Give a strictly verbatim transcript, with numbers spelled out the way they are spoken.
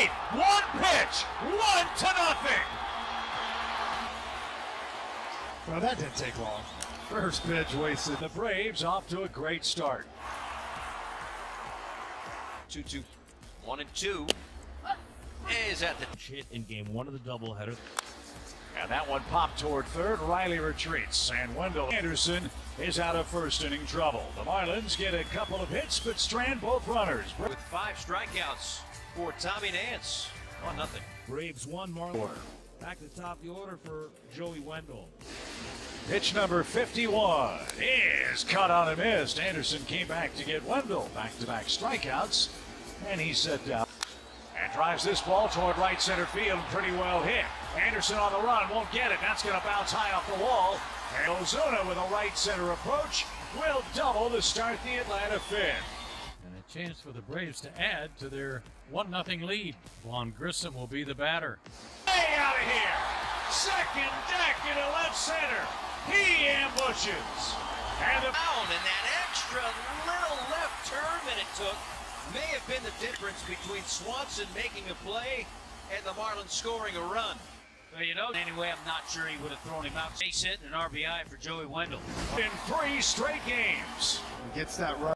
eighth, one pitch, one to nothing. Well, that didn't take long. First pitch wasted. The Braves off to a great start. two two. One and two is at the shit in game one of the doubleheader. And that one popped toward third. Riley retreats, and Wendle. Anderson is out of first inning trouble. The Marlins get a couple of hits, but strand both runners. With five strikeouts for Tommy Nance. One nothing. Braves one, Marlins. Back to the top of the order for Joey Wendle. Pitch number fifty-one is cut on and missed. Anderson came back to get Wendle. Back-to-back strikeouts, and he's set down. And drives this ball toward right center field, pretty well hit. Anderson on the run, won't get it. That's going to bounce high off the wall. And Ozuna with a right center approach will double to start the Atlanta fifth. And a chance for the Braves to add to their one nothing lead. Vaughn Grissom will be the batter. Way out of here. Second deck into left center. He ambushes. And the bound, and that extra little left turn that it took may have been the difference between Swanson making a play and the Marlins scoring a run. Well, you know, anyway, I'm not sure he would have thrown him out. Base hit and an R B I for Joey Wendle. In three straight games. He gets that run.